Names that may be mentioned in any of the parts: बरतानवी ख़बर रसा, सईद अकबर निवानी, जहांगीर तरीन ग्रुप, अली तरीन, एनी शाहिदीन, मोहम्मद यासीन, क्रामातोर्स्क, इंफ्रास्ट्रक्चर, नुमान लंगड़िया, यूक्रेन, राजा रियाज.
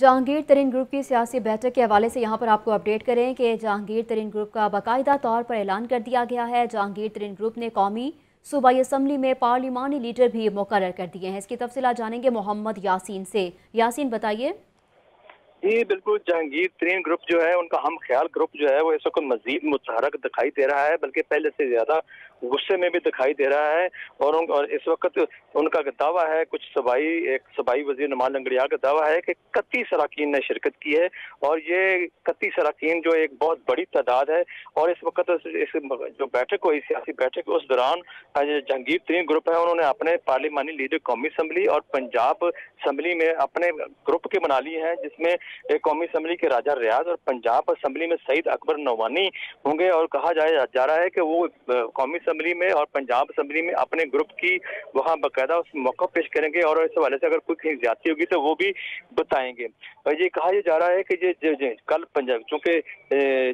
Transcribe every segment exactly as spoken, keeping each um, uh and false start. जहांगीर तरीन ग्रुप की सियासी बैठक के हवाले से यहाँ पर आपको अपडेट करें कि जहांगीर तरीन ग्रुप का बाकायदा तौर पर ऐलान कर दिया गया है। जहांगीर तरीन ग्रुप ने कौमी सूबाई असम्बली में पार्लिमानी लीडर भी मुकर्रर कर दिए हैं। इसकी तफसीला जानेंगे मोहम्मद यासीन से। यासीन बताइए। जी बिल्कुल, जहांगीर तरीन ग्रुप जो है उनका हम ख्याल ग्रुप जो है वो इस वक्त मजीद मुतहरक दिखाई दे रहा है, बल्कि पहले से ज़्यादा गुस्से में भी दिखाई दे रहा है। और, उन, और इस वक्त उनका दावा है, कुछ सबाई एक सबाई वजीर नुमान लंगड़िया का दावा है कि इकतीस सराकीन ने शिरकत की है, और ये इकतीस सराकीन जो एक बहुत बड़ी तादाद है। और इस वक्त इस जो बैठक हुई सियासी बैठक, उस दौरान जहांगीर तरीन ग्रुप है उन्होंने अपने पार्लिमानी लीडर कौमी असम्बली और पंजाब असम्बली में अपने ग्रुप के बना लिए हैं, जिसमें कौमी असम्बली के राजा रियाज और पंजाब असम्बली में सईद अकबर निवानी होंगे। और कहा जाए जा रहा है कि वो कौमी असम्बली में और पंजाब असम्बली में अपने ग्रुप की वहाँ बाकायदा उस मौका पेश करेंगे, और इस हवाले से अगर कोई कहीं ज्यादती होगी तो वो भी बताएंगे। और ये कहा जा रहा है कि ये, ये, ये कल पंजाब, चूँकि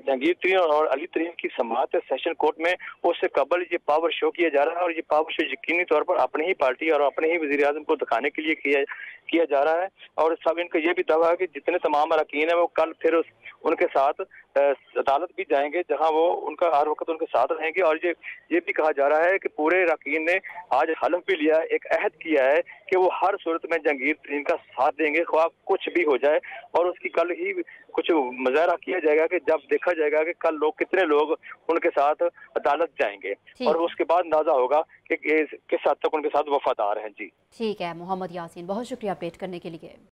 जहांगीर तरीन और अली तरीन की समाअत सेशन कोर्ट में, उससे कबल ये पावर शो किया जा रहा है, और ये पावर शो यकीनी तौर पर अपनी ही पार्टी और अपने ही वज़ीर आज़म को दिखाने के लिए किया किया जा रहा है। और सब इनका ये भी दावा है कि जितने तमाम अरकान है वो कल फिर उस, उनके साथ अदालत भी जाएंगे, जहां वो उनका हर वक्त उनके साथ रहेंगे। और ये ये भी कहा जा रहा है कि पूरे अरकान ने आज हलफ भी लिया, एक अहद किया है कि वो हर सूरत में जहांगीर तरीन का साथ देंगे, ख्वाह कुछ भी हो जाए। और उसकी कल ही कुछ मुजाहरा किया जाएगा कि जब देखा जाएगा कि कल लोग कितने लोग उनके साथ अदालत जाएंगे, और उसके बाद अंदाजा होगा कि किस हद तक उनके साथ वफादार हैं। जी ठीक है मोहम्मद यासीन, बहुत शुक्रिया अपडेट करने के लिए।